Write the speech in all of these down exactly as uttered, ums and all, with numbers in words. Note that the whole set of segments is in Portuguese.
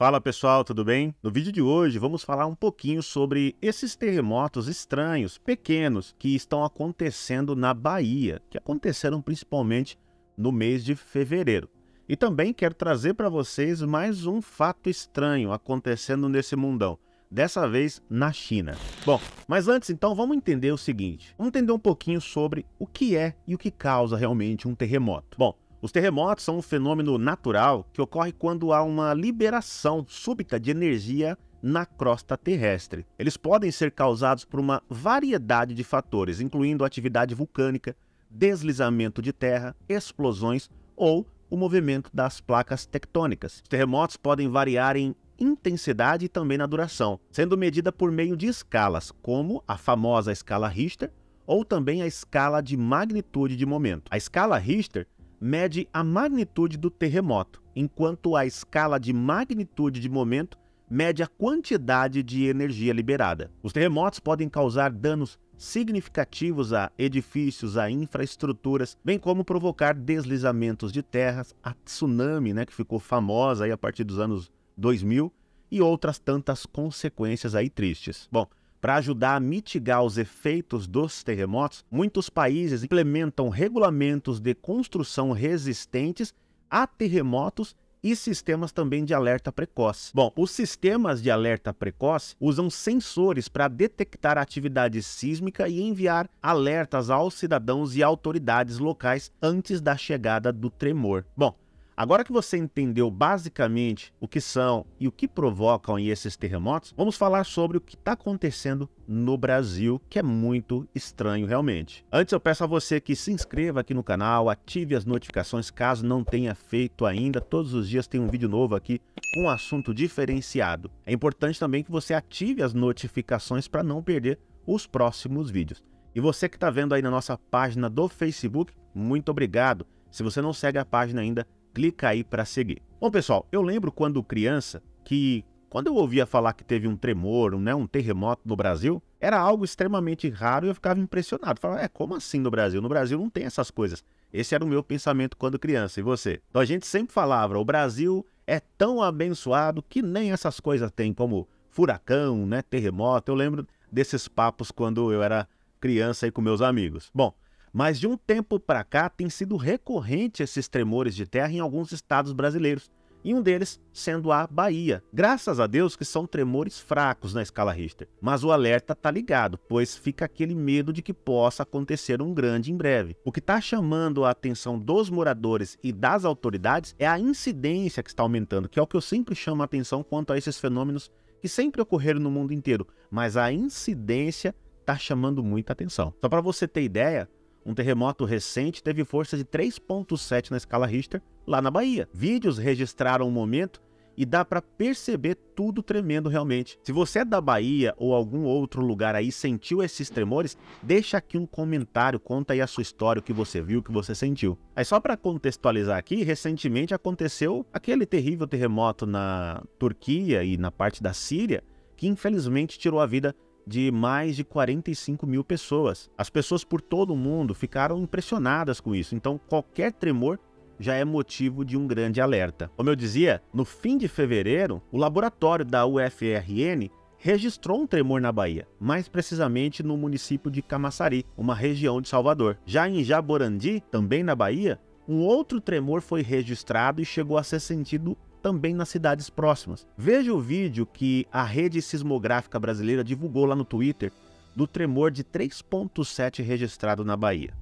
Fala pessoal, tudo bem? No vídeo de hoje vamos falar um pouquinho sobre esses terremotos estranhos, pequenos, que estão acontecendo na Bahia, que aconteceram principalmente no mês de fevereiro. E também quero trazer para vocês mais um fato estranho acontecendo nesse mundão, dessa vez na China. Bom, mas antes então vamos entender o seguinte, vamos entender um pouquinho sobre o que é e o que causa realmente um terremoto. Bom, os terremotos são um fenômeno natural que ocorre quando há uma liberação súbita de energia na crosta terrestre. Eles podem ser causados por uma variedade de fatores, incluindo atividade vulcânica, deslizamento de terra, explosões ou o movimento das placas tectônicas. Os terremotos podem variar em intensidade e também na duração, sendo medida por meio de escalas, como a famosa escala Richter ou também a escala de magnitude de momento. A escala Richter mede a magnitude do terremoto, enquanto a escala de magnitude de momento mede a quantidade de energia liberada. Os terremotos podem causar danos significativos a edifícios, a infraestruturas, bem como provocar deslizamentos de terras, a tsunami, né, que ficou famosa aí a partir dos anos dois mil, e outras tantas consequências aí tristes. Bom, para ajudar a mitigar os efeitos dos terremotos, muitos países implementam regulamentos de construção resistentes a terremotos e sistemas também de alerta precoce. Bom, os sistemas de alerta precoce usam sensores para detectar atividade sísmica e enviar alertas aos cidadãos e autoridades locais antes da chegada do tremor. Bom, agora que você entendeu basicamente o que são e o que provocam esses terremotos, vamos falar sobre o que está acontecendo no Brasil, que é muito estranho realmente. Antes eu peço a você que se inscreva aqui no canal, ative as notificações caso não tenha feito ainda. Todos os dias tem um vídeo novo aqui com um assunto diferenciado. É importante também que você ative as notificações para não perder os próximos vídeos. E você que está vendo aí na nossa página do Facebook, muito obrigado. Se você não segue a página ainda, clica aí para seguir. Bom pessoal, eu lembro quando criança que quando eu ouvia falar que teve um tremor, um, né, um terremoto no Brasil, era algo extremamente raro e eu ficava impressionado. Falava, é, como assim no Brasil? No Brasil não tem essas coisas. Esse era o meu pensamento quando criança, e você? Então a gente sempre falava, o Brasil é tão abençoado que nem essas coisas tem, como furacão, né, terremoto. Eu lembro desses papos quando eu era criança aí com meus amigos. Bom, mas de um tempo para cá tem sido recorrente esses tremores de terra em alguns estados brasileiros, e um deles sendo a Bahia. Graças a Deus que são tremores fracos na escala Richter, mas o alerta tá ligado, pois fica aquele medo de que possa acontecer um grande em breve. O que está chamando a atenção dos moradores e das autoridades é a incidência que está aumentando, que é o que eu sempre chamo a atenção quanto a esses fenômenos que sempre ocorreram no mundo inteiro, mas a incidência está chamando muita atenção. Só para você ter ideia, um terremoto recente teve força de três ponto sete na escala Richter lá na Bahia. Vídeos registraram o momento e dá para perceber tudo tremendo realmente. Se você é da Bahia ou algum outro lugar aí sentiu esses tremores, deixa aqui um comentário, conta aí a sua história, o que você viu, o que você sentiu. Aí só para contextualizar aqui, recentemente aconteceu aquele terrível terremoto na Turquia e na parte da Síria, que infelizmente tirou a vida de mais de quarenta e cinco mil pessoas. As pessoas por todo o mundo ficaram impressionadas com isso, então qualquer tremor já é motivo de um grande alerta. Como eu dizia, no fim de fevereiro, o laboratório da U F R N registrou um tremor na Bahia, mais precisamente no município de Camaçari, uma região de Salvador. Já em Jaborandi, também na Bahia, um outro tremor foi registrado e chegou a ser sentido também nas cidades próximas. Veja o vídeo que a Rede Sismográfica Brasileira divulgou lá no Twitter do tremor de três ponto sete registrado na Bahia.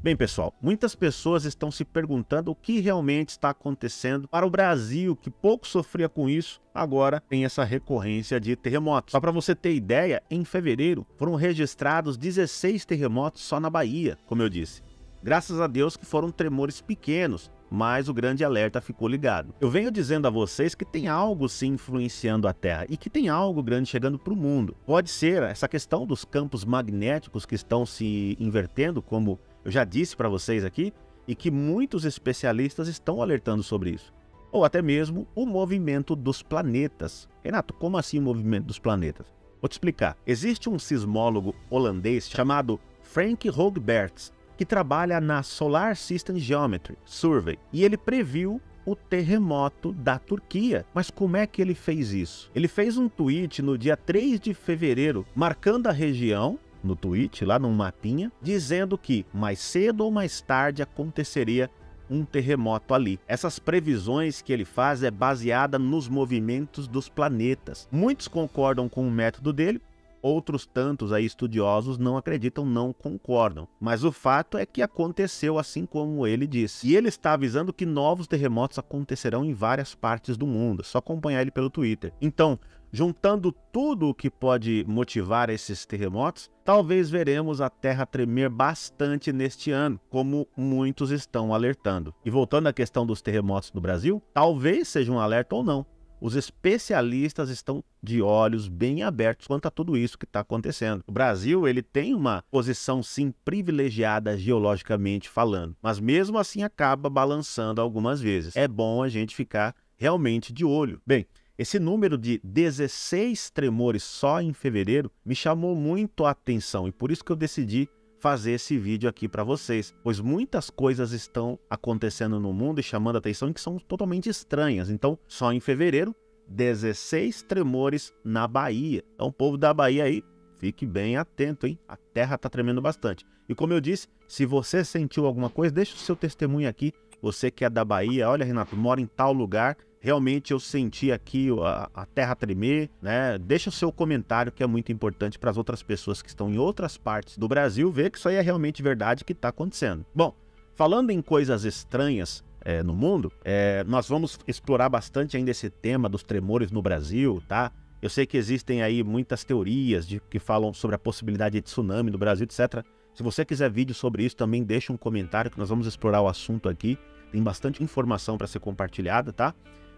Bem pessoal, muitas pessoas estão se perguntando o que realmente está acontecendo para o Brasil, que pouco sofria com isso, agora tem essa recorrência de terremotos. Só para você ter ideia, em fevereiro foram registrados dezesseis terremotos só na Bahia, como eu disse. Graças a Deus que foram tremores pequenos, mas o grande alerta ficou ligado. Eu venho dizendo a vocês que tem algo se influenciando a Terra e que tem algo grande chegando para o mundo. Pode ser essa questão dos campos magnéticos que estão se invertendo, como eu já disse para vocês aqui, e que muitos especialistas estão alertando sobre isso. Ou até mesmo o movimento dos planetas. Renato, como assim o movimento dos planetas? Vou te explicar. Existe um sismólogo holandês chamado Frank Hoogbertz, que trabalha na Solar System Geometry Survey, e ele previu o terremoto da Turquia. Mas como é que ele fez isso? Ele fez um tweet no dia três de fevereiro, marcando a região, no tweet, lá num mapinha, dizendo que mais cedo ou mais tarde aconteceria um terremoto ali. Essas previsões que ele faz é baseada nos movimentos dos planetas. Muitos concordam com o método dele, outros tantos aí estudiosos não acreditam, não concordam. Mas o fato é que aconteceu assim como ele disse. E ele está avisando que novos terremotos acontecerão em várias partes do mundo. É só acompanhar ele pelo Twitter. Então, juntando tudo o que pode motivar esses terremotos, talvez veremos a Terra tremer bastante neste ano, como muitos estão alertando. E voltando à questão dos terremotos no Brasil, talvez seja um alerta ou não. Os especialistas estão de olhos bem abertos quanto a tudo isso que está acontecendo. O Brasil, ele tem uma posição, sim, privilegiada geologicamente falando, mas mesmo assim acaba balançando algumas vezes. É bom a gente ficar realmente de olho. Bem, esse número de dezesseis tremores só em fevereiro me chamou muito a atenção e por isso que eu decidi fazer esse vídeo aqui para vocês, pois muitas coisas estão acontecendo no mundo e chamando a atenção que são totalmente estranhas. Então, só em fevereiro, dezesseis tremores na Bahia. Então, o povo da Bahia aí, fique bem atento, hein? A terra tá tremendo bastante. E como eu disse, se você sentiu alguma coisa, deixa o seu testemunho aqui. Você que é da Bahia, olha, Renato, mora em tal lugar, realmente eu senti aqui a, a terra tremer, né? Deixa o seu comentário, que é muito importante para as outras pessoas que estão em outras partes do Brasil ver que isso aí é realmente verdade que está acontecendo. Bom, falando em coisas estranhas é, no mundo, é, nós vamos explorar bastante ainda esse tema dos tremores no Brasil, tá? Eu sei que existem aí muitas teorias de, que falam sobre a possibilidade de tsunami no Brasil, etcétera. Se você quiser vídeo sobre isso, também deixa um comentário que nós vamos explorar o assunto aqui. Tem bastante informação para ser compartilhada, tá?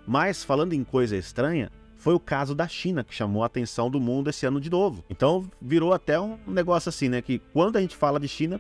Mas, falando em coisa estranha, foi o caso da China que chamou a atenção do mundo esse ano de novo. Então, virou até um negócio assim, né? Que quando a gente fala de China,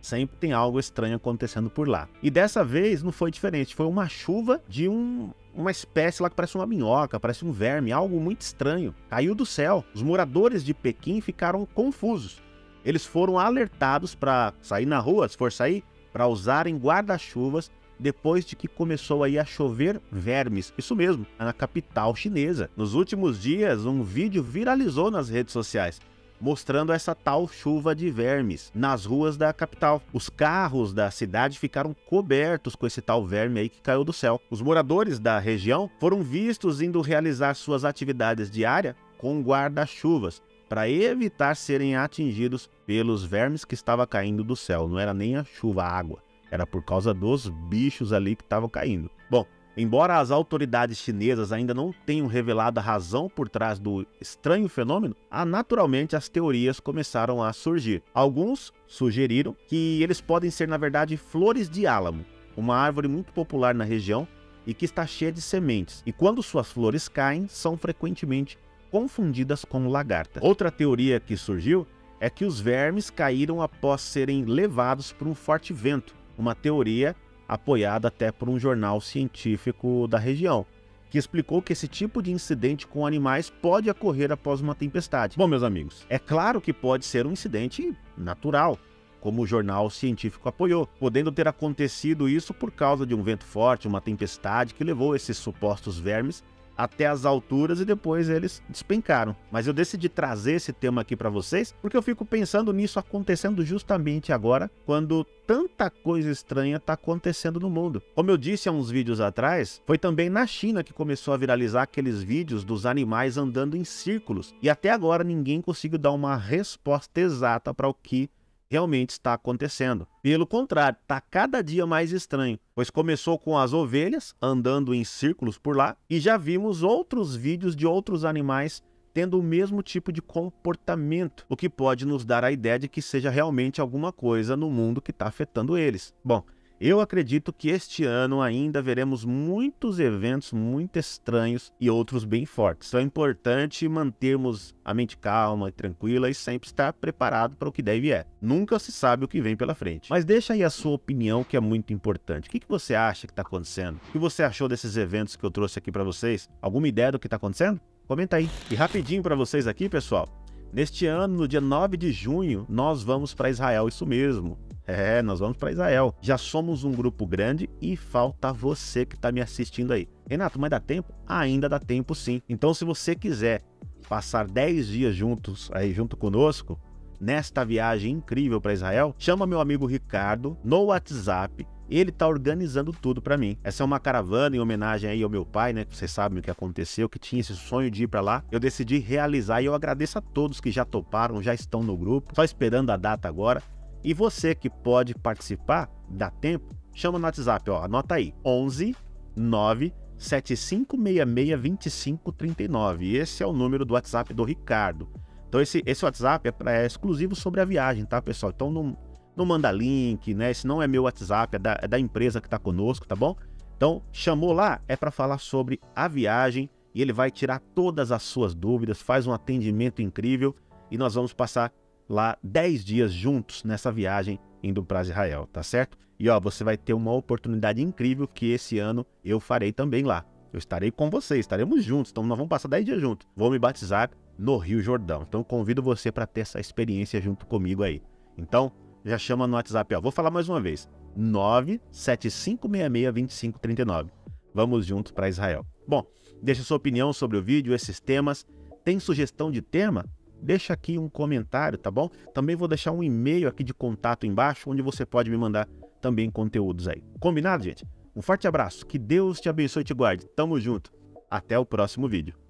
sempre tem algo estranho acontecendo por lá. E dessa vez não foi diferente. Foi uma chuva de um, uma espécie lá que parece uma minhoca, parece um verme, algo muito estranho. Caiu do céu. Os moradores de Pequim ficaram confusos. Eles foram alertados para sair na rua, se for sair, para usarem guarda-chuvas depois de que começou aí a chover vermes, isso mesmo, na capital chinesa. Nos últimos dias, um vídeo viralizou nas redes sociais, mostrando essa tal chuva de vermes nas ruas da capital. Os carros da cidade ficaram cobertos com esse tal verme aí que caiu do céu. Os moradores da região foram vistos indo realizar suas atividades diárias com guarda-chuvas, para evitar serem atingidos pelos vermes que estava caindo do céu. Não era nem a chuva, a água. Era por causa dos bichos ali que estavam caindo. Bom, embora as autoridades chinesas ainda não tenham revelado a razão por trás do estranho fenômeno, ah, naturalmente as teorias começaram a surgir. Alguns sugeriram que eles podem ser, na verdade, flores de álamo, uma árvore muito popular na região e que está cheia de sementes. E quando suas flores caem, são frequentemente confundidas com lagartas. Outra teoria que surgiu é que os vermes caíram após serem levados por um forte vento, uma teoria apoiada até por um jornal científico da região, que explicou que esse tipo de incidente com animais pode ocorrer após uma tempestade. Bom, meus amigos, é claro que pode ser um incidente natural, como o jornal científico apoiou, podendo ter acontecido isso por causa de um vento forte, uma tempestade que levou esses supostos vermes até as alturas e depois eles despencaram. Mas eu decidi trazer esse tema aqui para vocês porque eu fico pensando nisso acontecendo justamente agora, quando tanta coisa estranha está acontecendo no mundo. Como eu disse há uns vídeos atrás, foi também na China que começou a viralizar aqueles vídeos dos animais andando em círculos. E até agora ninguém conseguiu dar uma resposta exata para o que realmente está acontecendo. Pelo contrário, está cada dia mais estranho, pois começou com as ovelhas andando em círculos por lá e já vimos outros vídeos de outros animais tendo o mesmo tipo de comportamento, o que pode nos dar a ideia de que seja realmente alguma coisa no mundo que está afetando eles. Bom, eu acredito que este ano ainda veremos muitos eventos muito estranhos e outros bem fortes. Então é importante mantermos a mente calma e tranquila e sempre estar preparado para o que deve é. Nunca se sabe o que vem pela frente. Mas deixa aí a sua opinião, que é muito importante. O que você acha que está acontecendo? O que você achou desses eventos que eu trouxe aqui para vocês? Alguma ideia do que está acontecendo? Comenta aí. E rapidinho para vocês aqui, pessoal. Neste ano, no dia nove de junho, nós vamos para Israel, isso mesmo. É, nós vamos para Israel. Já somos um grupo grande e falta você que está me assistindo aí. Renato, mas dá tempo? Ainda dá tempo, sim. Então, se você quiser passar dez dias juntos aí, junto conosco, nesta viagem incrível para Israel, chama meu amigo Ricardo no WhatsApp. Ele tá organizando tudo para mim. Essa é uma caravana em homenagem aí ao meu pai, né? Vocês sabem o que aconteceu, que tinha esse sonho de ir para lá. Eu decidi realizar e eu agradeço a todos que já toparam, já estão no grupo, só esperando a data agora. E você que pode participar, dá tempo, chama no WhatsApp, ó, anota aí, onze nove sete cinco seis seis dois cinco três nove. Esse é o número do WhatsApp do Ricardo. Então esse, esse WhatsApp é, pra, é exclusivo sobre a viagem, tá, pessoal? Então não, não manda link, né? Esse não é meu WhatsApp, é da, é da empresa que tá conosco, tá bom? Então chamou lá, é para falar sobre a viagem e ele vai tirar todas as suas dúvidas, faz um atendimento incrível e nós vamos passar lá dez dias juntos nessa viagem indo para Israel, tá certo? E ó, você vai ter uma oportunidade incrível que esse ano eu farei também lá. Eu estarei com vocês, estaremos juntos, então nós vamos passar dez dias juntos. Vou me batizar no Rio Jordão, então convido você para ter essa experiência junto comigo aí. Então, já chama no WhatsApp, ó, vou falar mais uma vez, nove sete cinco seis seis dois cinco três nove. Vamos juntos para Israel. Bom, deixa sua opinião sobre o vídeo, esses temas. Tem sugestão de tema? Deixa aqui um comentário, tá bom? Também vou deixar um e-mail aqui de contato embaixo, onde você pode me mandar também conteúdos aí. Combinado, gente? Um forte abraço, que Deus te abençoe e te guarde. Tamo junto. Até o próximo vídeo.